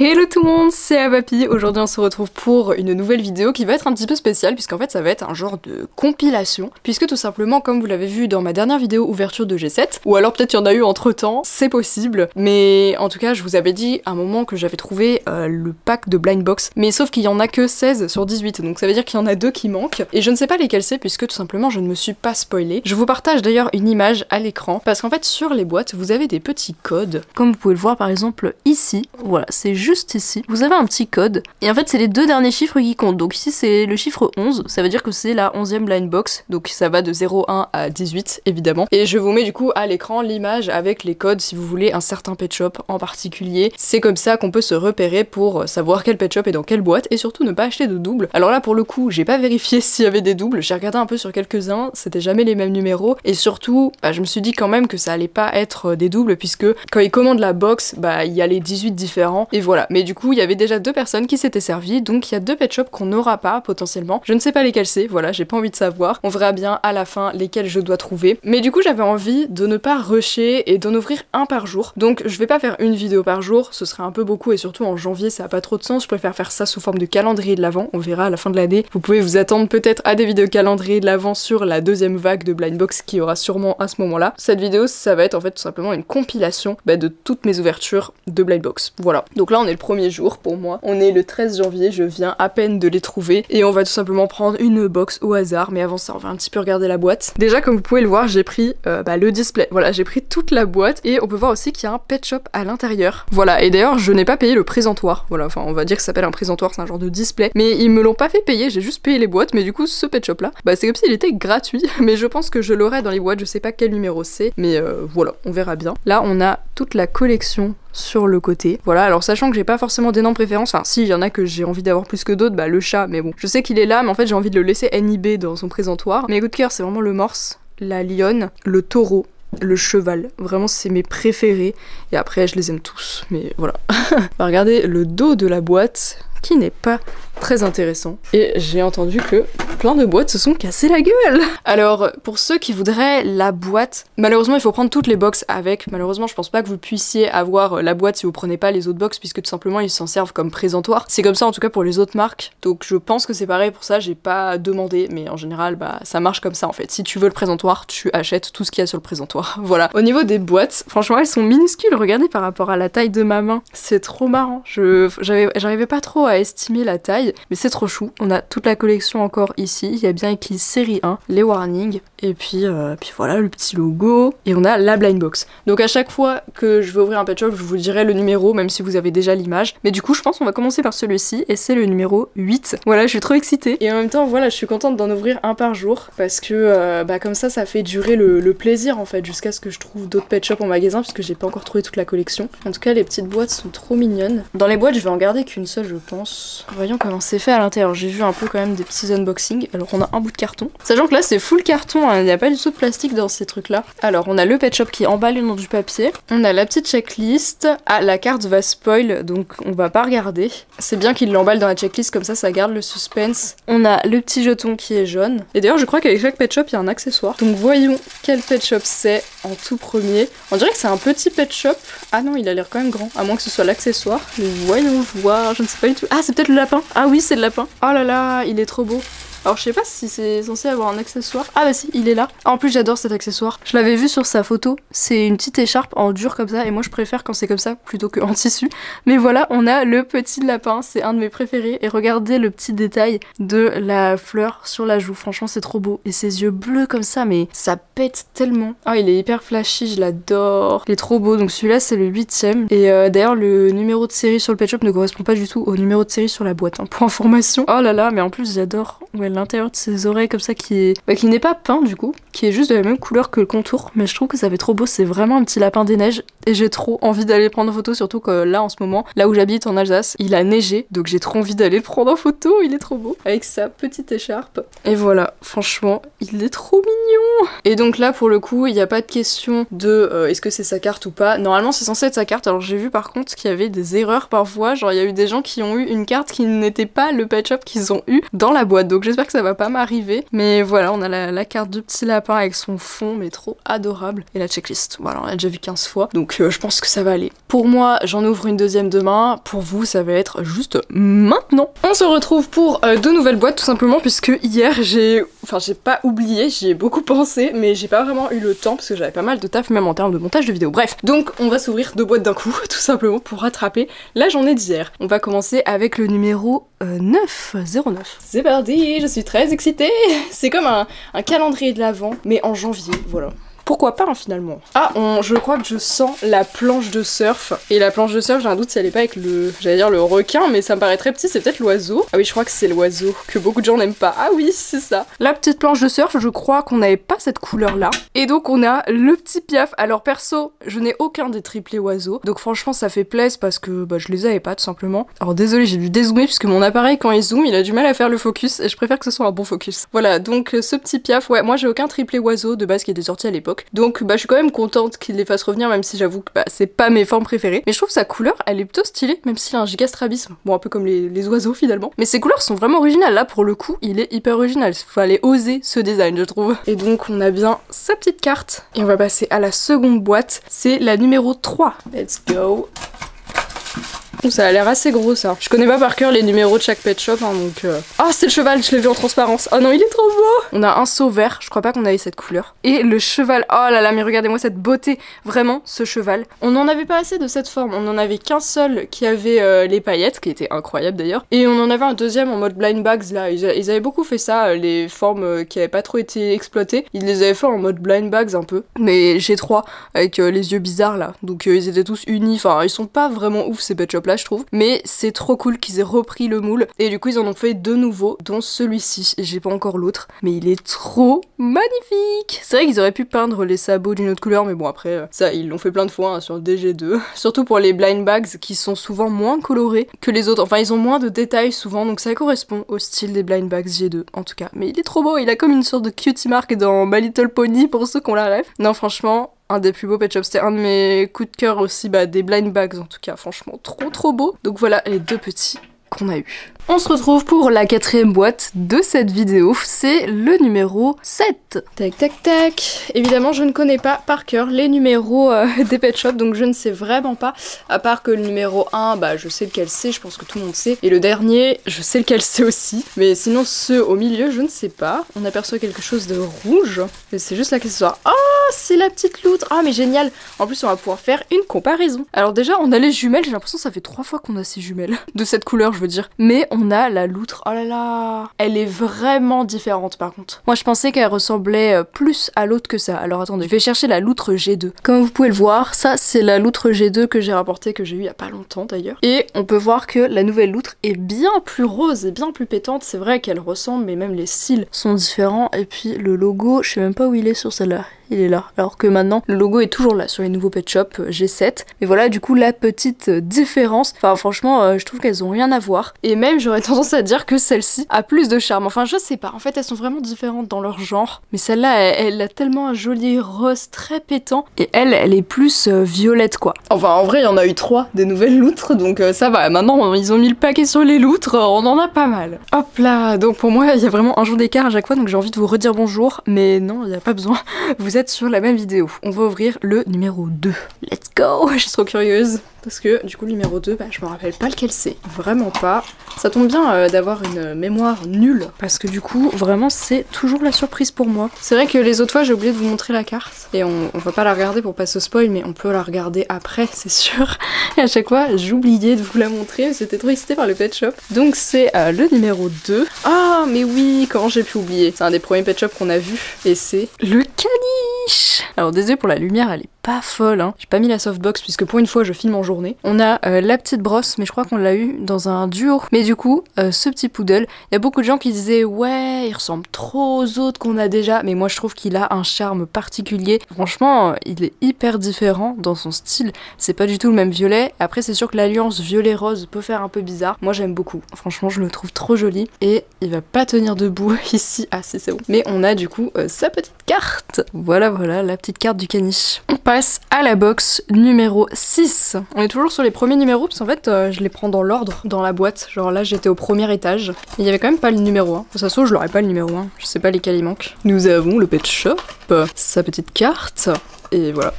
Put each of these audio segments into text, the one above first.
Hello tout le monde, c'est Avappy. Aujourd'hui on se retrouve pour une nouvelle vidéo qui va être un petit peu spéciale puisqu'en fait ça va être un genre de compilation puisque tout simplement, comme vous l'avez vu dans ma dernière vidéo ouverture de G7, ou alors peut-être il y en a eu entre temps, c'est possible, mais en tout cas je vous avais dit à un moment que j'avais trouvé le pack de blind box, mais sauf qu'il y en a que 16 sur 18, donc ça veut dire qu'il y en a 2 qui manquent et je ne sais pas lesquels c'est puisque tout simplement je ne me suis pas spoilée. Je vous partage d'ailleurs une image à l'écran parce qu'en fait sur les boîtes vous avez des petits codes comme vous pouvez le voir par exemple ici, voilà c'est juste ici, vous avez un petit code et en fait c'est les deux derniers chiffres qui comptent, donc ici c'est le chiffre 11, ça veut dire que c'est la 11e blind box, donc ça va de 01 à 18 évidemment, et je vous mets du coup à l'écran l'image avec les codes si vous voulez un certain pet shop en particulier. C'est comme ça qu'on peut se repérer pour savoir quel pet shop est dans quelle boîte et surtout ne pas acheter de doubles. Alors là pour le coup j'ai pas vérifié s'il y avait des doubles, j'ai regardé un peu sur quelques-uns, c'était jamais les mêmes numéros et surtout bah, je me suis dit quand même que ça allait pas être des doubles puisque quand ils commandent la box bah il y a les 18 différents et voilà, mais du coup il y avait déjà 2 personnes qui s'étaient servies, donc il y a 2 pet shops qu'on n'aura pas potentiellement. Je ne sais pas lesquels c'est, voilà, j'ai pas envie de savoir. On verra bien à la fin lesquels je dois trouver. Mais du coup j'avais envie de ne pas rusher et d'en ouvrir un par jour. Donc je vais pas faire une vidéo par jour, ce serait un peu beaucoup et surtout en janvier ça a pas trop de sens. Je préfère faire ça sous forme de calendrier de l'Avent. On verra à la fin de l'année. Vous pouvez vous attendre peut-être à des vidéos calendrier de l'Avent sur la 2e vague de blind box qui aura sûrement à ce moment-là. Cette vidéo ça va être en fait tout simplement une compilation bah, de toutes mes ouvertures de blind box. Voilà. Donc là on est le premier jour pour moi, on est le 13 janvier, je viens à peine de les trouver et on va tout simplement prendre une box au hasard, mais avant ça on va un petit peu regarder la boîte. Déjà comme vous pouvez le voir j'ai pris le display, voilà j'ai pris toute la boîte et on peut voir aussi qu'il y a un pet shop à l'intérieur, voilà, et d'ailleurs je n'ai pas payé le présentoir, voilà, enfin on va dire que ça s'appelle un présentoir, c'est un genre de display, mais ils me l'ont pas fait payer, j'ai juste payé les boîtes, mais du coup ce pet shop là, bah c'est comme s'il était gratuit, mais je pense que je l'aurai dans les boîtes, je sais pas quel numéro c'est, mais voilà, on verra bien. Là on a toute la collection sur le côté. Voilà, alors sachant que j'ai pas forcément d'énormes préférences, enfin si, il y en a que j'ai envie d'avoir plus que d'autres, bah le chat, mais bon. Je sais qu'il est là, mais en fait j'ai envie de le laisser NIB dans son présentoir. Mes coups de cœur, c'est vraiment le morse, la lionne, le taureau, le cheval. Vraiment, c'est mes préférés. Et après, je les aime tous, mais voilà. Regardez le dos de la boîte, qui n'est pas très intéressant. Et j'ai entendu que plein de boîtes se sont cassées la gueule. Alors, pour ceux qui voudraient la boîte, malheureusement, il faut prendre toutes les boxes avec. Malheureusement, je pense pas que vous puissiez avoir la boîte si vous prenez pas les autres boxes, puisque tout simplement, ils s'en servent comme présentoir. C'est comme ça, en tout cas, pour les autres marques. Donc, je pense que c'est pareil pour ça, j'ai pas demandé, mais en général, bah, ça marche comme ça, en fait. Si tu veux le présentoir, tu achètes tout ce qu'il y a sur le présentoir. Voilà. Au niveau des boîtes, franchement, elles sont minuscules. Regardez par rapport à la taille de ma main. C'est trop marrant. J'arrivais pas trop à estimer la taille, mais c'est trop chou. On a toute la collection encore ici, il y a bien écrit série 1, les warnings, et puis voilà le petit logo, et on a la blind box. Donc à chaque fois que je vais ouvrir un pet shop, je vous dirai le numéro, même si vous avez déjà l'image, mais du coup je pense qu'on va commencer par celui-ci, et c'est le numéro 8. Voilà, je suis trop excitée, et en même temps voilà, je suis contente d'en ouvrir un par jour, parce que bah, comme ça, ça fait durer le plaisir en fait, jusqu'à ce que je trouve d'autres pet shops en magasin, parce que j'ai pas encore trouvé toute la collection. En tout cas, les petites boîtes sont trop mignonnes. Dans les boîtes, je vais en garder qu'une seule, je pense. Voyons comment c'est fait à l'intérieur. J'ai vu un peu quand même des petits unboxings. Alors on a un bout de carton. Sachant que là c'est full carton, hein. Il n'y a pas du tout de plastique dans ces trucs là. Alors on a le pet shop qui emballe le nom du papier. On a la petite checklist. Ah, la carte va spoil, donc on va pas regarder. C'est bien qu'il l'emballe dans la checklist, comme ça ça garde le suspense. On a le petit jeton qui est jaune. Et d'ailleurs je crois qu'avec chaque pet shop il y a un accessoire. Donc voyons quel pet shop c'est en tout premier. On dirait que c'est un petit pet shop. Ah non, il a l'air quand même grand, à moins que ce soit l'accessoire. Voyons voir, je ne sais pas du tout. Ah, c'est peut-être le lapin. Ah oui, c'est le lapin. Oh là là, il est trop beau. Alors je sais pas si c'est censé avoir un accessoire. Ah bah si, il est là. En plus j'adore cet accessoire. Je l'avais vu sur sa photo. C'est une petite écharpe en dur comme ça. Et moi je préfère quand c'est comme ça plutôt qu'en tissu. Mais voilà, on a le petit lapin. C'est un de mes préférés. Et regardez le petit détail de la fleur sur la joue. Franchement c'est trop beau. Et ses yeux bleus comme ça, mais ça pète tellement. Ah, il est hyper flashy, je l'adore. Il est trop beau. Donc celui-là c'est le 8e. Et d'ailleurs le numéro de série sur le pet shop ne correspond pas du tout au numéro de série sur la boîte. Hein, pour information. Oh là là, mais en plus j'adore. Ouais, l'intérieur de ses oreilles comme ça qui n'est pas peint du coup, qui est juste de la même couleur que le contour, mais je trouve que ça fait trop beau, c'est vraiment un petit lapin des neiges et j'ai trop envie d'aller prendre en photo, surtout que là en ce moment, là où j'habite en Alsace, il a neigé, donc j'ai trop envie d'aller prendre en photo, il est trop beau, avec sa petite écharpe, et voilà, franchement il est trop mignon. Et donc là pour le coup, il n'y a pas de question de est-ce que c'est sa carte ou pas, normalement c'est censé être sa carte, alors j'ai vu par contre qu'il y avait des erreurs parfois, genre il y a eu des gens qui ont eu une carte qui n'était pas le pet shop qu'ils ont eu dans la boîte, donc j'espère que ça va pas m'arriver, mais voilà, on a la carte du petit lapin avec son fond, mais trop adorable, et la checklist, voilà, on l'a déjà vu 15 fois, donc donc je pense que ça va aller. Pour moi, j'en ouvre une deuxième demain, pour vous ça va être juste maintenant. On se retrouve pour deux nouvelles boîtes tout simplement, puisque hier j'ai pas oublié, j'y ai beaucoup pensé, mais j'ai pas vraiment eu le temps parce que j'avais pas mal de taf même en termes de montage de vidéo. Bref, donc on va s'ouvrir deux boîtes d'un coup tout simplement pour rattraper la journée d'hier. On va commencer avec le numéro 909. C'est parti, je suis très excitée. C'est comme un calendrier de l'Avent, mais en janvier, voilà. Pourquoi pas hein, finalement. Ah, je crois que je sens la planche de surf. Et la planche de surf, j'ai un doute si elle est pas avec le... J'allais dire le requin, mais ça me paraît très petit, c'est peut-être l'oiseau. Ah oui, je crois que c'est l'oiseau, que beaucoup de gens n'aiment pas. Ah oui, c'est ça. La petite planche de surf, je crois qu'on n'avait pas cette couleur-là. Et donc on a le petit Piaf. Alors perso, je n'ai aucun des triplés oiseaux. Donc franchement, ça fait plaisir parce que bah, je les avais pas tout simplement. Alors désolé, j'ai dû dézoomer puisque mon appareil, quand il zoome, il a du mal à faire le focus. Et je préfère que ce soit un bon focus. Voilà, donc ce petit Piaf, ouais, moi j'ai aucun triplé oiseau de base qui était sorti à l'époque. Donc bah je suis quand même contente qu'il les fasse revenir, même si j'avoue que bah, c'est pas mes formes préférées. Mais je trouve que sa couleur elle est plutôt stylée, même s'il a un giga strabisme. Bon, un peu comme les oiseaux finalement. Mais ses couleurs sont vraiment originales. Là pour le coup il est hyper original. Fallait oser ce design je trouve. Et donc on a bien sa petite carte. Et on va passer à la seconde boîte. C'est la numéro 3. Let's go. Ça a l'air assez gros ça. Je connais pas par cœur les numéros de chaque pet shop hein, donc... Ah c'est le cheval, je l'ai vu en transparence. Oh non il est trop beau. On a un seau vert, je crois pas qu'on avait cette couleur. Et le cheval, oh là là mais regardez-moi cette beauté. Vraiment ce cheval. On n'en avait pas assez de cette forme, on en avait qu'un seul qui avait les paillettes, qui était incroyable d'ailleurs. Et on en avait un deuxième en mode blind bags là, ils avaient beaucoup fait ça, les formes qui avaient pas trop été exploitées. Ils les avaient fait en mode blind bags un peu. Mais G3 avec les yeux bizarres là, donc ils étaient tous unis, enfin ils sont pas vraiment ouf ces pet shops là je trouve, mais c'est trop cool qu'ils aient repris le moule et du coup ils en ont fait deux nouveaux dont celui-ci, j'ai pas encore l'autre mais il est trop magnifique. C'est vrai qu'ils auraient pu peindre les sabots d'une autre couleur mais bon après ça ils l'ont fait plein de fois hein, sur le DG2, surtout pour les blind bags qui sont souvent moins colorés que les autres, enfin ils ont moins de détails souvent donc ça correspond au style des blind bags G2 en tout cas, mais il est trop beau, il a comme une sorte de cutie mark dans My Little Pony pour ceux qui ont la rêve. Non franchement un des plus beaux pet shops, c'était un de mes coups de cœur aussi, bah des blind bags en tout cas, franchement trop beau. Donc voilà les deux petits qu'on a eu. On se retrouve pour la quatrième boîte de cette vidéo, c'est le numéro 7. Tac. Évidemment, je ne connais pas par cœur les numéros des pet shops, donc je ne sais vraiment pas, à part que le numéro 1, bah je sais lequel c'est, je pense que tout le monde sait, et le dernier, je sais lequel c'est aussi, mais sinon ceux au milieu, je ne sais pas. On aperçoit quelque chose de rouge, mais c'est juste l'accessoire. Oh, c'est la petite loutre. Ah, mais génial. En plus, on va pouvoir faire une comparaison. Alors déjà, on a les jumelles, j'ai l'impression que ça fait 3 fois qu'on a ces jumelles, de cette couleur, je veux dire, mais on a la loutre, oh là là, elle est vraiment différente par contre. Moi je pensais qu'elle ressemblait plus à l'autre que ça, alors attendez, je vais chercher la loutre G2. Comme vous pouvez le voir, ça c'est la loutre G2 que j'ai rapportée, que j'ai eu il y a pas longtemps d'ailleurs. Et on peut voir que la nouvelle loutre est bien plus rose et bien plus pétante, c'est vrai qu'elle ressemble mais même les cils sont différents et puis le logo, je sais même pas où il est sur celle-là. Il est là, alors que maintenant le logo est toujours là sur les nouveaux pet shops G7. Mais voilà du coup la petite différence, enfin franchement je trouve qu'elles ont rien à voir et même j'aurais tendance à dire que celle-ci a plus de charme, enfin je sais pas, en fait elles sont vraiment différentes dans leur genre, mais celle-là elle a tellement un joli rose très pétant et elle est plus violette quoi. Enfin en vrai il y en a eu 3 des nouvelles loutres donc ça va, maintenant ils ont mis le paquet sur les loutres, on en a pas mal. Hop là, donc pour moi il y a vraiment un jour d'écart à chaque fois donc j'ai envie de vous redire bonjour, mais non il n'y a pas besoin, vous êtes sur la même vidéo. On va ouvrir le numéro 2. Let's go! Je suis trop curieuse. Parce que du coup le numéro 2, bah, je me rappelle pas lequel c'est. Vraiment pas. Ça tombe bien d'avoir une mémoire nulle. Parce que du coup, vraiment, c'est toujours la surprise pour moi. C'est vrai que les autres fois, j'ai oublié de vous montrer la carte. Et on va pas la regarder pour pas se spoil, mais on peut la regarder après, c'est sûr. Et à chaque fois, j'oubliais de vous la montrer. J'étais trop excitée par le pet shop. Donc c'est le numéro 2. Ah, mais oui, comment j'ai pu oublier. C'est un des premiers pet shops qu'on a vu. Et c'est le caniche. Alors désolé pour la lumière, elle est pas folle, hein. J'ai pas mis la softbox puisque pour une fois je filme en journée. On a la petite brosse, mais je crois qu'on l'a eu dans un duo. Mais du coup, ce petit poodle, il y a beaucoup de gens qui disaient ouais, il ressemble trop aux autres qu'on a déjà, mais moi je trouve qu'il a un charme particulier. Franchement, il est hyper différent dans son style. C'est pas du tout le même violet. Après, c'est sûr que l'alliance violet-rose peut faire un peu bizarre. Moi j'aime beaucoup. Franchement, je le trouve trop joli et il va pas tenir debout ici. Ah, c'est bon. Mais on a du coup sa petite carte. Voilà, la petite carte du caniche. Passe à la box numéro 6. On est toujours sur les premiers numéros parce qu'en fait je les prends dans l'ordre dans la boîte. Genre là j'étais au premier étage. Il y avait quand même pas le numéro 1. Ça se je l'aurais pas le numéro 1. Je sais pas lesquels il manque. Nous avons le pet shop, sa petite carte. et voilà.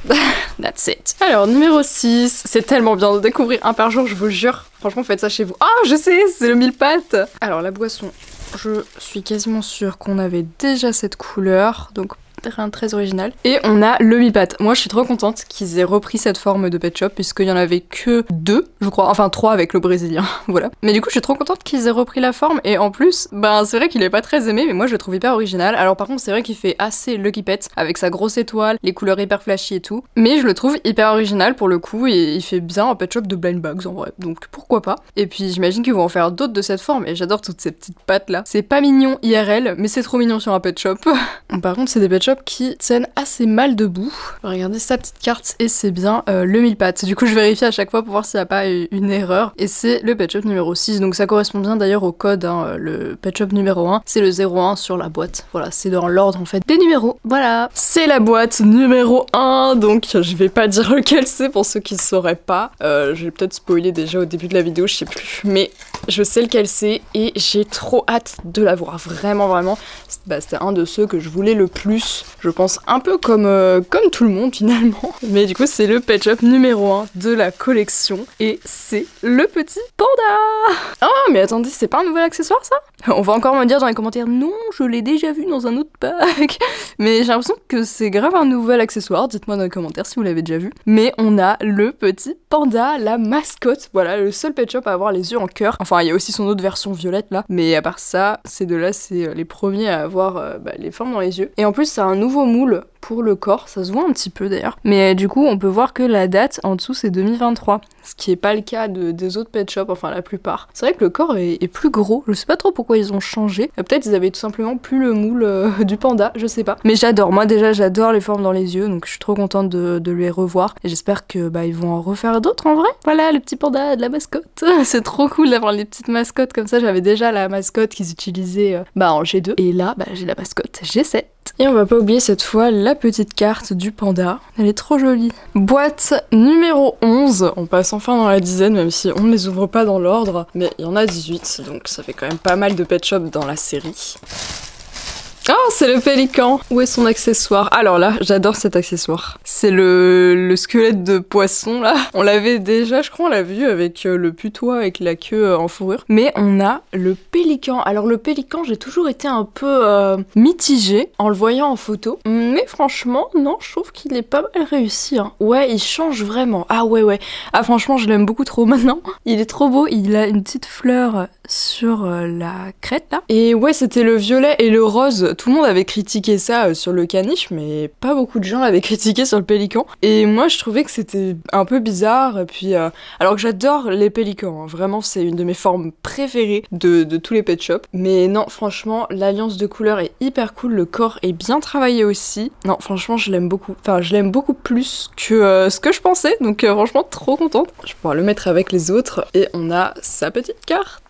That's it. Alors, numéro 6, c'est tellement bien de découvrir un par jour, je vous jure. Franchement, faites ça chez vous. Ah, oh, je sais, c'est le mille pattes. Alors, la boisson, je suis quasiment sûre qu'on avait déjà cette couleur, donc rien de très original. Et on a le mille pattes. Moi, je suis trop contente qu'ils aient repris cette forme de pet shop, puisqu'il y en avait que 2, je crois, enfin 3 avec le brésilien, voilà. Mais du coup, je suis trop contente qu'ils aient repris la forme, et en plus, ben c'est vrai qu'il est pas très aimé, mais moi je le trouve hyper original. Alors par contre, c'est vrai qu'il fait assez Lucky Pet, avec sa grosse étoile, les couleurs hyper flashy et tout, mais je le trouve hyper original pour le coup, et il fait bien un pet shop de blind bags en vrai, donc pourquoi pas. Et puis j'imagine qu'ils vont en faire d'autres de cette forme, et j'adore toutes ces petites pattes là. C'est pas mignon IRL, mais c'est trop mignon sur un pet shop. Par contre, c'est des pet shop qui tiennent assez mal debout. Regardez sa petite carte et c'est bien le mille pattes. Du coup, je vérifie à chaque fois pour voir s'il n'y a pas une erreur. Et c'est le pet shop numéro 6. Donc ça correspond bien d'ailleurs au code, hein, le pet shop numéro 1. C'est le 01 sur la boîte. Voilà, c'est dans l'ordre en fait des numéros. Voilà, c'est la boîte numéro 1. Donc je vais pas dire lequel c'est pour ceux qui ne sauraient pas. J'ai peut-être spoilé déjà au début de la vidéo, je sais plus. Mais je sais lequel c'est et j'ai trop hâte de l'avoir. Vraiment, vraiment. Bah, c'était un de ceux que je voulais le plus. Je pense un peu comme tout le monde finalement. Mais du coup, c'est le pet shop numéro 1 de la collection. Et c'est le petit panda. Ah, mais attendez, c'est pas un nouvel accessoire ça? On va encore me dire dans les commentaires, non, je l'ai déjà vu dans un autre pack. Mais j'ai l'impression que c'est grave un nouvel accessoire. Dites-moi dans les commentaires si vous l'avez déjà vu. Mais on a le petit panda, la mascotte. Voilà, le seul pet shop à avoir les yeux en cœur. Enfin, il y a aussi son autre version violette là. Mais à part ça, ces deux-là, c'est les premiers à avoir les formes dans les yeux. Et en plus, c'est un nouveau moule pour le corps, ça se voit un petit peu d'ailleurs. Mais du coup, on peut voir que la date en dessous, c'est 2023, ce qui est pas le cas des autres pet shops, enfin la plupart. C'est vrai que le corps est plus gros, je sais pas trop pourquoi ils ont changé. Peut-être ils avaient tout simplement plus le moule du panda, je sais pas. Mais j'adore, moi déjà j'adore les formes dans les yeux, donc je suis trop contente de les revoir. Et j'espère que ils vont en refaire d'autres en vrai. Voilà, le petit panda de la mascotte. C'est trop cool d'avoir les petites mascottes comme ça. J'avais déjà la mascotte qu'ils utilisaient en G2. Et là, j'ai la mascotte G7. Et on va pas oublier cette fois la petite carte du panda. Elle est trop jolie. Boîte numéro 11. On passe enfin dans la dizaine, même si on ne les ouvre pas dans l'ordre. Mais il y en a 18, donc ça fait quand même pas mal de pet shop dans la série. Oh, c'est le pélican. Où est son accessoire? Alors là, j'adore cet accessoire. C'est le squelette de poisson, là. On l'avait déjà, je crois, on l'a vu avec le putois, avec la queue en fourrure. Mais on a le pélican. Alors le pélican, j'ai toujours été un peu mitigée en le voyant en photo. Mais franchement, non, je trouve qu'il est pas mal réussi, hein. Ouais, il change vraiment. Ah ouais. Ah franchement, je l'aime beaucoup trop maintenant. Il est trop beau. Il a une petite fleur sur la crête, là. Et ouais, c'était le violet et le rose. Tout le monde avait critiqué ça sur le caniche, mais pas beaucoup de gens l'avaient critiqué sur le pélican. Et moi, je trouvais que c'était un peu bizarre. Et puis, alors que j'adore les pélicans, hein, vraiment, c'est une de mes formes préférées de tous les pet shops. Mais non, franchement, l'alliance de couleurs est hyper cool. Le corps est bien travaillé aussi. Non, franchement, je l'aime beaucoup. Enfin, je l'aime beaucoup plus que ce que je pensais. Donc, franchement, trop contente. Je pourrais le mettre avec les autres. Et on a sa petite carte.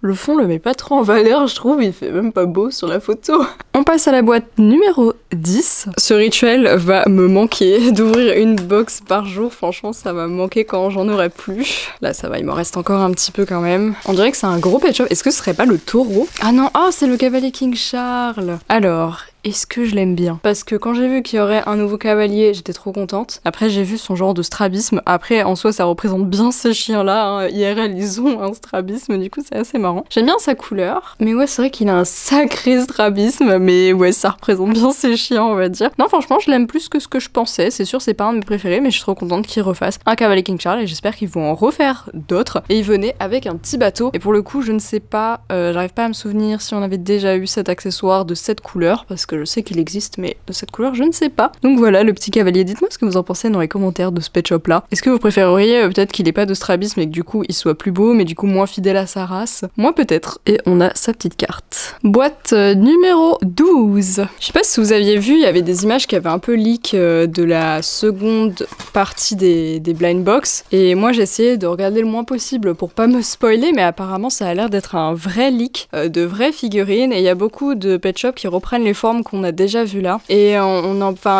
Le fond le met pas trop en valeur, je trouve. Il fait même pas beau sur la photo. On passe à la boîte numéro 10. Ce rituel va me manquer d'ouvrir une box par jour. Franchement, ça va me manquer quand j'en aurai plus. Là, ça va, il m'en reste encore un petit peu quand même. On dirait que c'est un gros pet shop. Est-ce que ce serait pas le taureau? Ah non, oh, c'est le cavalier King Charles. Alors, est-ce que je l'aime bien? Parce que quand j'ai vu qu'il y aurait un nouveau cavalier, j'étais trop contente. Après, j'ai vu son genre de strabisme. Après, en soi, ça représente bien ces chiens-là, hein. IRL, ils ont un strabisme, du coup, c'est assez marrant. J'aime bien sa couleur. Mais ouais, c'est vrai qu'il a un sacré strabisme, mais ouais, ça représente bien ces chiens, on va dire. Non, franchement, je l'aime plus que ce que je pensais. C'est sûr, c'est pas un de mes préférés, mais je suis trop contente qu'ils refassent un cavalier King Charles et j'espère qu'ils vont en refaire d'autres. Et ils venaient avec un petit bateau. Et pour le coup, je ne sais pas, j'arrive pas à me souvenir si on avait déjà eu cet accessoire de cette couleur, parce que je sais qu'il existe, mais de cette couleur, je ne sais pas. Donc voilà, le petit cavalier, dites-moi ce que vous en pensez dans les commentaires de ce pet shop là. Est-ce que vous préféreriez peut-être qu'il n'ait pas de strabisme et que du coup, il soit plus beau, mais du coup, moins fidèle à sa race? Moi, peut-être. Et on a sa petite carte. Boîte numéro 12. Je sais pas si vous aviez vu, il y avait des images qui avaient un peu leak de la seconde partie des blind box, et moi, j'ai essayé de regarder le moins possible pour pas me spoiler, mais apparemment, ça a l'air d'être un vrai leak de vraies figurines, et il y a beaucoup de pet shops qui reprennent les formes forme qu'on a déjà vue là. Et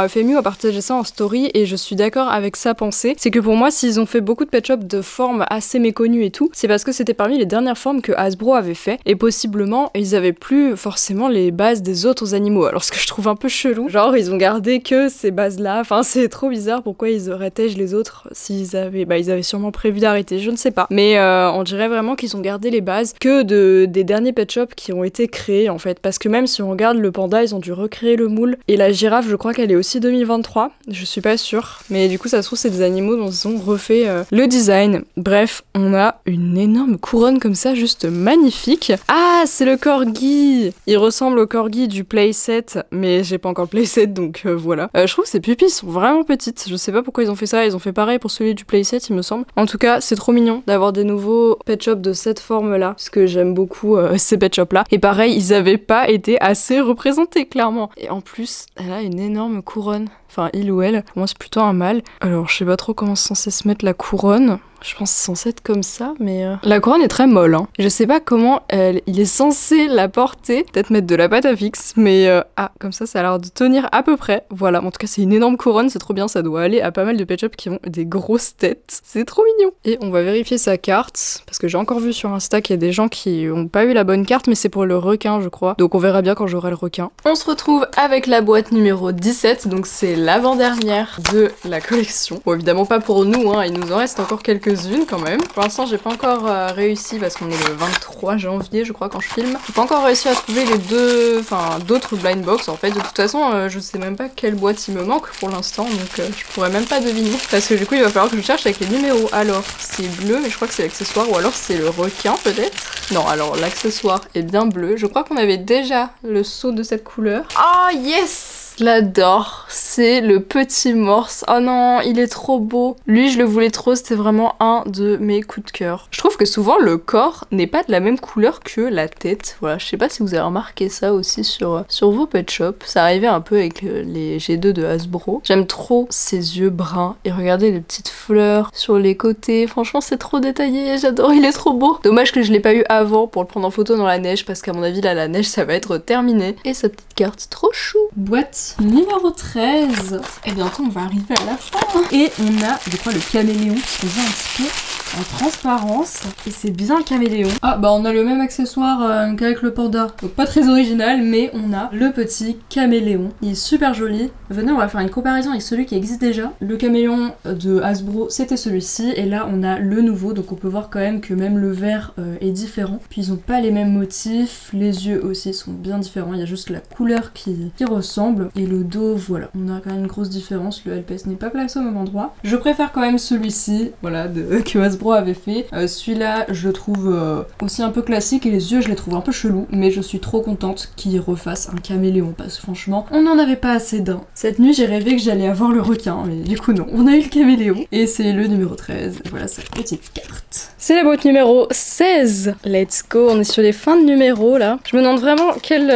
Fému a partagé ça en story et je suis d'accord avec sa pensée. C'est que pour moi, s'ils ont fait beaucoup de pet shop de formes assez méconnues et tout, c'est parce que c'était parmi les dernières formes que Hasbro avait fait et possiblement ils avaient plus forcément les bases des autres animaux. Alors ce que je trouve un peu chelou, genre ils ont gardé que ces bases là, enfin c'est trop bizarre, pourquoi ils auraient tèche les autres s'ils avaient... Bah ils avaient sûrement prévu d'arrêter, je ne sais pas. Mais on dirait vraiment qu'ils ont gardé les bases que des derniers pet shops qui ont été créés en fait. Parce que même si on regarde le panda, ils ont dû recréer le moule et la girafe je crois qu'elle est aussi 2023, je suis pas sûre. Mais du coup ça se trouve c'est des animaux dont ils ont refait le design. Bref, on a une énorme couronne comme ça, juste magnifique. Ah c'est le corgi! Il ressemble au corgi du playset, mais j'ai pas encore le playset donc voilà. Je trouve que ses pupilles sont vraiment petites, je sais pas pourquoi ils ont fait ça, ils ont fait pareil pour celui du playset il me semble. En tout cas c'est trop mignon d'avoir des nouveaux pet shops de cette forme là, parce que j'aime beaucoup ces pet shops là. Et pareil ils avaient pas été assez représentés clairement. Et en plus elle a une énorme couronne, enfin il ou elle, pour moi c'est plutôt un mâle. Alors je sais pas trop comment c'est censé se mettre la couronne. Je pense que c'est censé être comme ça, mais... La couronne est très molle, hein. Je sais pas comment il est censé la porter. Peut-être mettre de la pâte à fixe, mais... Ah, comme ça, ça a l'air de tenir à peu près. Voilà, en tout cas, c'est une énorme couronne, c'est trop bien. Ça doit aller à pas mal de pet shops qui ont des grosses têtes. C'est trop mignon. Et on va vérifier sa carte, parce que j'ai encore vu sur Insta qu'il y a des gens qui ont pas eu la bonne carte, mais c'est pour le requin, je crois. Donc on verra bien quand j'aurai le requin. On se retrouve avec la boîte numéro 17, donc c'est l'avant-dernière de la collection. Bon, évidemment pas pour nous, hein, il nous en reste encore quelques unes quand même. Pour l'instant j'ai pas encore réussi, parce qu'on est le 23 janvier je crois quand je filme, j'ai pas encore réussi à trouver les deux, enfin d'autres blind box en fait. De toute façon je sais même pas quelle boîte il me manque pour l'instant, donc je pourrais même pas deviner, parce que du coup il va falloir que je cherche avec les numéros. Alors c'est bleu mais je crois que c'est l'accessoire, ou alors c'est le requin peut-être. Non alors l'accessoire est bien bleu, je crois qu'on avait déjà le seau de cette couleur. Oh yes! Je l'adore, c'est le petit morse. Oh non, il est trop beau. Lui, je le voulais trop, c'était vraiment un de mes coups de cœur. Je trouve que souvent, le corps n'est pas de la même couleur que la tête. Voilà, je sais pas si vous avez remarqué ça aussi sur vos pet shops. Ça arrivait un peu avec les G2 de Hasbro. J'aime trop ses yeux bruns. Et regardez les petites fleurs sur les côtés. Franchement, c'est trop détaillé, j'adore, il est trop beau. Dommage que je l'ai pas eu avant pour le prendre en photo dans la neige, parce qu'à mon avis, là, la neige, ça va être terminé. Et sa petite carte, trop chou. Boîte numéro 13, et bientôt on va arriver à la fin. Et on a, je crois, le caméléon qui vient un petit peu en transparence. Et c'est bien le caméléon. Ah bah on a le même accessoire qu'avec le panda. Donc pas très original, mais on a le petit caméléon. Il est super joli. Venez, on va faire une comparaison avec celui qui existe déjà. Le caméléon de Hasbro, c'était celui-ci. Et là, on a le nouveau. Donc on peut voir quand même que même le vert est différent. Puis ils ont pas les mêmes motifs. Les yeux aussi sont bien différents. Il y a juste la couleur qui ressemble. Et le dos, voilà. On a quand même une grosse différence. Le LPS n'est pas placé au même endroit. Je préfère quand même celui-ci, voilà, que Hasbro avait fait. Celui-là, je le trouve aussi un peu classique. Et les yeux, je les trouve un peu chelous. Mais je suis trop contente qu'ils refassent un caméléon. Parce que franchement, on n'en avait pas assez d'un. Cette nuit, j'ai rêvé que j'allais avoir le requin. Mais du coup, non. On a eu le caméléon. Et c'est le numéro 13. Voilà sa petite carte. C'est la boîte numéro 16. Let's go. On est sur les fins de numéros, là. Je me demande vraiment quel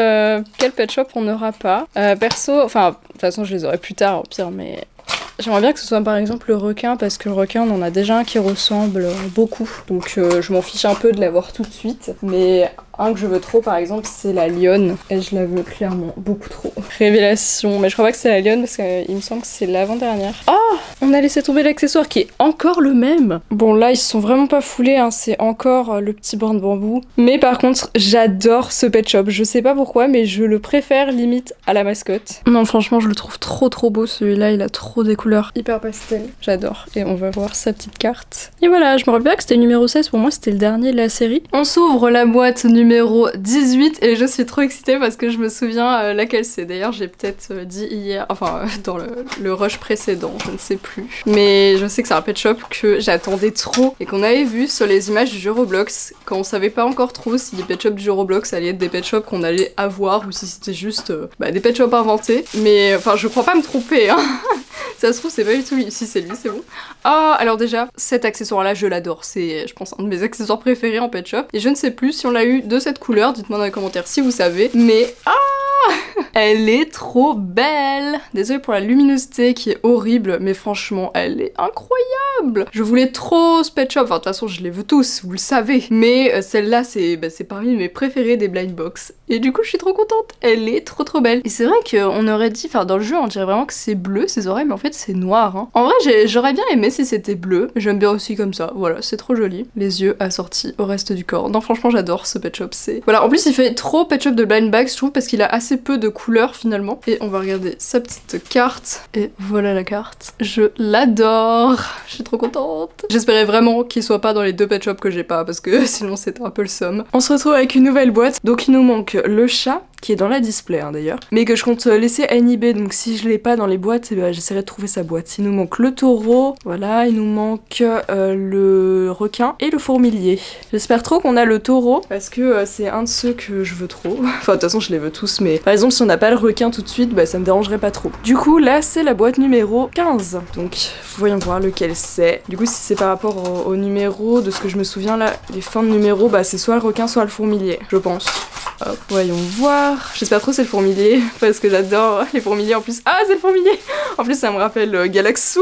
pet shop on n'aura pas. Perso, enfin, de toute façon, je les aurai plus tard, au pire, mais... J'aimerais bien que ce soit par exemple le requin, parce que le requin on en a déjà un qui ressemble beaucoup, donc je m'en fiche un peu de l'avoir tout de suite. Mais un que je veux trop par exemple c'est la lionne, et je la veux clairement beaucoup trop. Révélation, mais je crois pas que c'est la lionne parce qu'il me semble que c'est l'avant-dernière. Oh, on a laissé tomber l'accessoire qui est encore le même. Bon là ils se sont vraiment pas foulés, hein. C'est encore le petit brin de bambou. Mais par contre j'adore ce pet shop, je sais pas pourquoi mais je le préfère limite à la mascotte. Non franchement je le trouve trop beau celui-là, il a trop des couleurs hyper pastel, j'adore. Et on va voir sa petite carte. Et voilà, je me rappelle que c'était le numéro 16, pour moi c'était le dernier de la série. On s'ouvre la boîte numéro 18 et je suis trop excitée parce que je me souviens laquelle c'est. D'ailleurs j'ai peut-être dit hier, enfin dans le rush précédent, je ne sais plus. Mais je sais que c'est un pet shop que j'attendais trop et qu'on avait vu sur les images du jeu Roblox, quand on savait pas encore trop si les pet shops du jeu Roblox allaient être des pet shops qu'on allait avoir ou si c'était juste des pet shops inventés. Mais enfin je crois pas me tromper, hein. Ça se trouve c'est pas du tout lui, si c'est lui c'est bon. Ah alors déjà cet accessoire là je l'adore, c'est je pense un de mes accessoires préférés en pet shop et je ne sais plus si on l'a eu de cette couleur, dites-moi dans les commentaires si vous savez, mais ah elle est trop belle. Désolée pour la luminosité qui est horrible, mais franchement, elle est incroyable. Je voulais trop ce pet shop. Enfin, de toute façon, je les veux tous, vous le savez. Mais celle-là, c'est parmi mes préférées des blind box. Et du coup je suis trop contente, elle est trop trop belle. Et c'est vrai qu'on aurait dit, enfin dans le jeu on dirait vraiment que c'est bleu ses oreilles, mais en fait c'est noir hein. En vrai j'aurais bien aimé si c'était bleu, mais j'aime bien aussi comme ça, voilà c'est trop joli. Les yeux assortis au reste du corps, non franchement j'adore ce pet shop, c'est... Voilà en plus il fait trop pet shop de blind bags je trouve, parce qu'il a assez peu de couleurs finalement. Et on va regarder sa petite carte, et voilà la carte, je l'adore, je suis trop contente. J'espérais vraiment qu'il soit pas dans les deux pet shops que j'ai pas, parce que sinon c'est un peu le somme. On se retrouve avec une nouvelle boîte, donc il nous manque le chat qui est dans la display hein, d'ailleurs, mais que je compte laisser à NIB, donc si je l'ai pas dans les boîtes eh ben, j'essaierai de trouver sa boîte. Il nous manque le taureau, voilà, il nous manque le requin et le fourmilier. J'espère trop qu'on a le taureau parce que c'est un de ceux que je veux trop, enfin de toute façon je les veux tous, mais par exemple si on n'a pas le requin tout de suite bah ça me dérangerait pas trop. Du coup là c'est la boîte numéro 15, donc voyons voir lequel c'est. Du coup si c'est par rapport au numéro, de ce que je me souviens là, les fins de numéro bah c'est soit le requin soit le fourmilier je pense. Hop, voyons voir. J'espère trop que c'est le fourmilier, parce que j'adore les fourmiliers en plus. Ah, c'est le fourmilier! En plus, ça me rappelle Galaxou,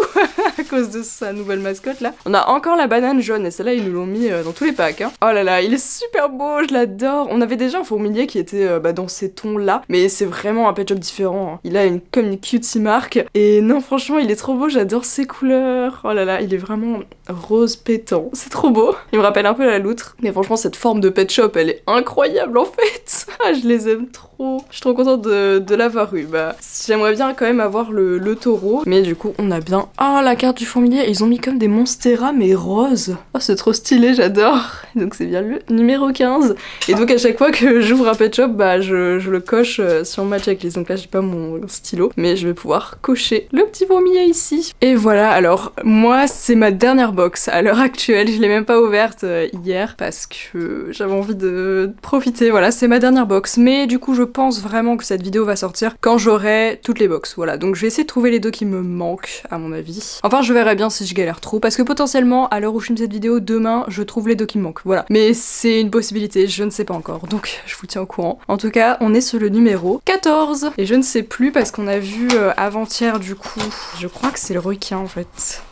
à cause de sa nouvelle mascotte, là. On a encore la banane jaune, et celle-là, ils nous l'ont mis dans tous les packs, hein. Oh là là, il est super beau, je l'adore. On avait déjà un fourmilier qui était dans ces tons-là, mais c'est vraiment un pet shop différent, hein. Il a comme une cutie marque, et non, franchement, il est trop beau, j'adore ses couleurs. Oh là là, il est vraiment rose pétant, c'est trop beau. Il me rappelle un peu la loutre, mais franchement, cette forme de pet shop, elle est incroyable, en fait. Ah, je les aime trop. Je suis trop contente de l'avoir eu. Bah, j'aimerais bien quand même avoir le taureau. Mais du coup, on a bien... Ah, la carte du fourmilier. Ils ont mis comme des monstera, mais roses. Oh, c'est trop stylé, j'adore. Donc, c'est bien le numéro 15. Et donc, à chaque fois que j'ouvre un pet shop, bah, je le coche sur ma checklist. Donc là, j'ai pas mon stylo, mais je vais pouvoir cocher le petit fourmilier ici. Et voilà, alors, moi, c'est ma dernière box à l'heure actuelle. Je l'ai même pas ouverte hier parce que j'avais envie de profiter. Voilà, c'est ma dernière box, mais du coup je pense vraiment que cette vidéo va sortir quand j'aurai toutes les box, voilà, donc je vais essayer de trouver les deux qui me manquent à mon avis, enfin je verrai bien si je galère trop, parce que potentiellement à l'heure où je filme cette vidéo, demain je trouve les deux qui me manquent, voilà, mais c'est une possibilité, je ne sais pas encore, donc je vous tiens au courant. En tout cas on est sur le numéro 14, et je ne sais plus parce qu'on a vu avant-hier du coup, je crois que c'est le requin en fait.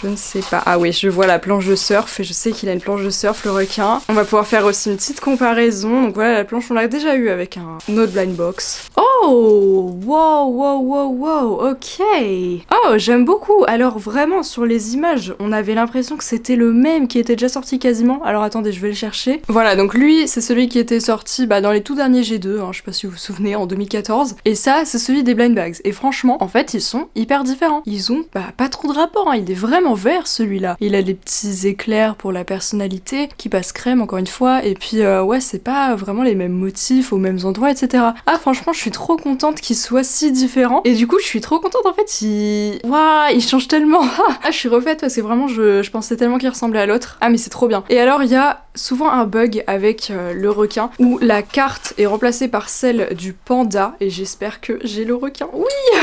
Je ne sais pas. Ah oui, je vois la planche de surf et je sais qu'il a une planche de surf, le requin. On va pouvoir faire aussi une petite comparaison. Donc voilà, la planche, on l'a déjà eue avec une autre blind box. Oh! Wow, wow, wow, wow! Ok! Oh, j'aime beaucoup! Alors vraiment, sur les images, on avait l'impression que c'était le même qui était déjà sorti quasiment. Alors attendez, je vais le chercher. Voilà, donc lui, c'est celui qui était sorti dans les tout derniers G2, hein, je sais pas si vous vous souvenez, en 2014. Et ça, c'est celui des blind bags. Et franchement, en fait, ils sont hyper différents. Ils ont pas trop de rapport, hein. Il est vraiment vert celui-là. Il a des petits éclairs pour la personnalité qui passe crème encore une fois, et puis ouais c'est pas vraiment les mêmes motifs aux mêmes endroits etc. Ah franchement je suis trop contente qu'il soit si différent, et du coup je suis trop contente en fait waouh il change tellement. Ah je suis refaite parce que vraiment je pensais tellement qu'il ressemblait à l'autre. Ah mais c'est trop bien. Et alors il y a souvent un bug avec le requin où la carte est remplacée par celle du panda, et j'espère que j'ai le requin. Oui.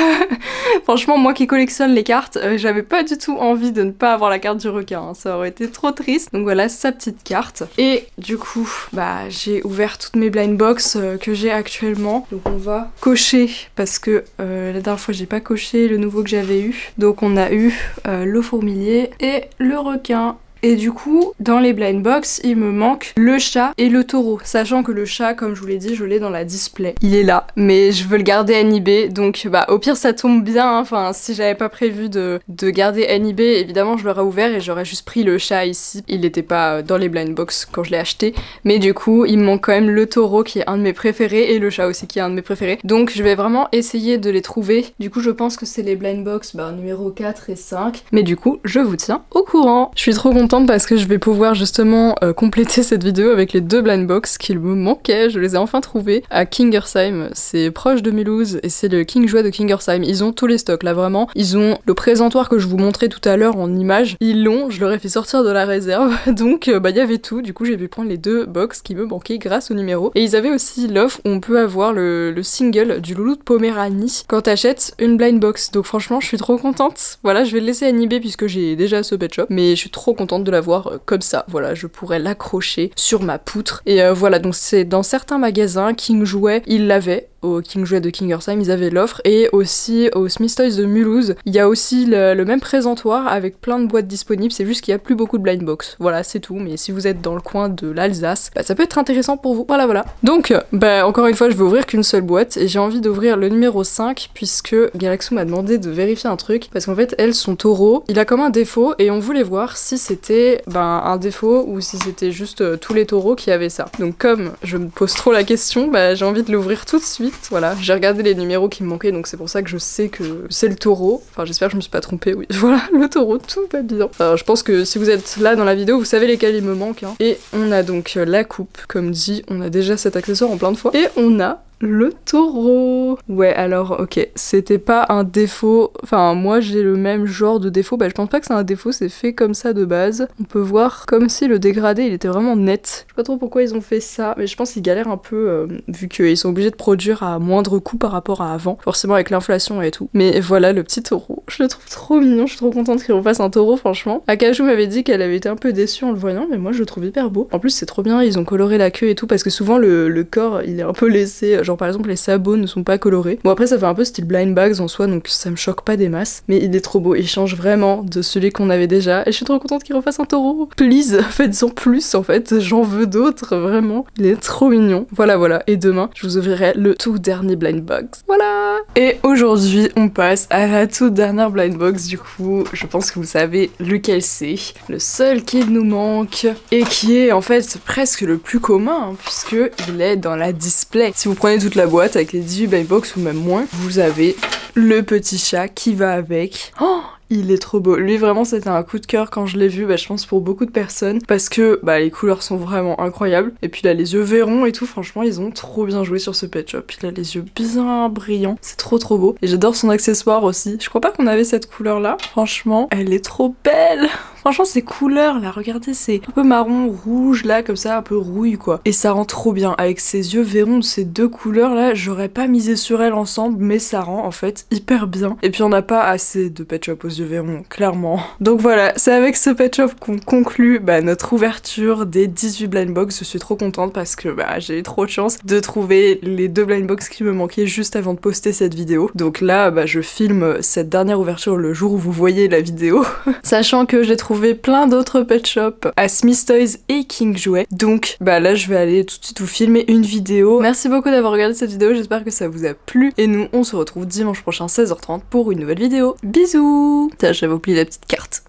Franchement moi qui collectionne les cartes, j'avais pas du tout envie de ne pas avoir la carte du requin, hein. Ça aurait été trop triste. Donc voilà sa petite carte. Et du coup, bah j'ai ouvert toutes mes blind box que j'ai actuellement. Donc on va cocher parce que la dernière fois j'ai pas coché le nouveau que j'avais eu. Donc on a eu le fourmilier et le requin. Et du coup, dans les blind box, il me manque le chat et le taureau. Sachant que le chat, comme je vous l'ai dit, je l'ai dans la display. Il est là, mais je veux le garder à NIB. Donc, au pire, ça tombe bien. Hein. Enfin, si j'avais pas prévu de garder à NIB, évidemment, je l'aurais ouvert et j'aurais juste pris le chat ici. Il n'était pas dans les blind box quand je l'ai acheté. Mais du coup, il me manque quand même le taureau qui est un de mes préférés et le chat aussi qui est un de mes préférés. Donc, je vais vraiment essayer de les trouver. Du coup, je pense que c'est les blind box numéro 4 et 5. Mais du coup, je vous tiens au courant. Je suis trop contente parce que je vais pouvoir justement compléter cette vidéo avec les deux blind box qui me manquaient. Je les ai enfin trouvés à Kingersheim, c'est proche de Mulhouse et c'est le King Jouet de Kingersheim. Ils ont tous les stocks là vraiment, ils ont le présentoir que je vous montrais tout à l'heure en image, ils l'ont, je leur ai fait sortir de la réserve donc il y avait tout, du coup j'ai pu prendre les deux box qui me manquaient grâce au numéro. Et ils avaient aussi l'offre où on peut avoir le single du loulou de Pomeranie quand t'achètes une blind box, donc franchement je suis trop contente. Voilà je vais le laisser à NIB puisque j'ai déjà ce pet shop, mais je suis trop contente de l'avoir comme ça, voilà je pourrais l'accrocher sur ma poutre. Et voilà donc c'est dans certains magasins King Jouet, ils l'avaient au King Jouet de Kingersheim, ils avaient l'offre, et aussi au Smyths Toys de Mulhouse. Il y a aussi le même présentoir avec plein de boîtes disponibles, c'est juste qu'il n'y a plus beaucoup de blind box. Voilà, c'est tout, mais si vous êtes dans le coin de l'Alsace, bah, ça peut être intéressant pour vous. Voilà, voilà. Donc, bah, encore une fois, je vais ouvrir qu'une seule boîte, et j'ai envie d'ouvrir le numéro 5, puisque Galaxou m'a demandé de vérifier un truc, parce qu'en fait, elles sont taureaux, il a comme un défaut, et on voulait voir si c'était un défaut ou si c'était juste tous les taureaux qui avaient ça. Donc comme je me pose trop la question, bah, j'ai envie de l'ouvrir tout de suite. Voilà, j'ai regardé les numéros qui me manquaient, donc c'est pour ça que je sais que c'est le taureau. Enfin, j'espère que je me suis pas trompée, oui. Voilà, le taureau, tout va bien. Alors, je pense que si vous êtes là dans la vidéo, vous savez lesquels il me manque, hein. Et on a donc la coupe, comme dit, on a déjà cet accessoire en plein de fois. Et on a le taureau. Ouais, alors ok, c'était pas un défaut, enfin moi j'ai le même genre de défaut, bah je pense pas que c'est un défaut, c'est fait comme ça de base. On peut voir comme si le dégradé il était vraiment net. Je sais pas trop pourquoi ils ont fait ça, mais je pense qu'ils galèrent un peu vu qu'ils sont obligés de produire à moindre coût par rapport à avant, forcément avec l'inflation et tout. Mais voilà le petit taureau, je le trouve trop mignon, je suis trop contente qu'ils refassent un taureau franchement. Akajou m'avait dit qu'elle avait été un peu déçue en le voyant, mais moi je le trouve hyper beau. En plus c'est trop bien, ils ont coloré la queue et tout, parce que souvent le corps il est un peu laissé, genre par exemple les sabots ne sont pas colorés. Bon après ça fait un peu style blind bags en soi, donc ça me choque pas des masses, mais il est trop beau, il change vraiment de celui qu'on avait déjà, et je suis trop contente qu'il refasse un taureau. Please, faites-en plus en fait, j'en veux d'autres, vraiment. Il est trop mignon. Voilà voilà, et demain je vous ouvrirai le tout dernier blind box. Voilà. Et aujourd'hui on passe à la toute dernière blind box du coup, je pense que vous savez lequel c'est. Le seul qui nous manque, et qui est en fait presque le plus commun, hein, puisque il est dans la display. Si vous prenez toute la boîte avec les 18 blind box ou même moins, vous avez le petit chat qui va avec. Oh, il est trop beau. Lui vraiment c'était un coup de cœur quand je l'ai vu, bah, je pense pour beaucoup de personnes, parce que bah, les couleurs sont vraiment incroyables, et puis là les yeux verrons et tout, franchement ils ont trop bien joué sur ce pet shop. Il a les yeux bien brillants, c'est trop trop beau, et j'adore son accessoire aussi. Je crois pas qu'on avait cette couleur là, franchement elle est trop belle. Franchement ces couleurs là, regardez, c'est un peu marron, rouge là, comme ça, un peu rouille quoi. Et ça rend trop bien, avec ses yeux verrons de ces deux couleurs là, j'aurais pas misé sur elles ensemble, mais ça rend en fait hyper bien. Et puis on n'a pas assez de pet shop aux yeux verrons, clairement. Donc voilà, c'est avec ce pet shop qu'on conclut bah, notre ouverture des 18 blind box. Je suis trop contente parce que bah, j'ai eu trop de chance de trouver les deux blind box qui me manquaient juste avant de poster cette vidéo. Donc là, bah, je filme cette dernière ouverture le jour où vous voyez la vidéo, sachant que j'ai trouvé plein d'autres pet shops à Smyths Toys et King Jouet. Donc bah là je vais aller tout de suite vous filmer une vidéo. Merci beaucoup d'avoir regardé cette vidéo, j'espère que ça vous a plu, et nous on se retrouve dimanche prochain 16h30 pour une nouvelle vidéo. Bisous. Tiens, j'avais oublié la petite carte.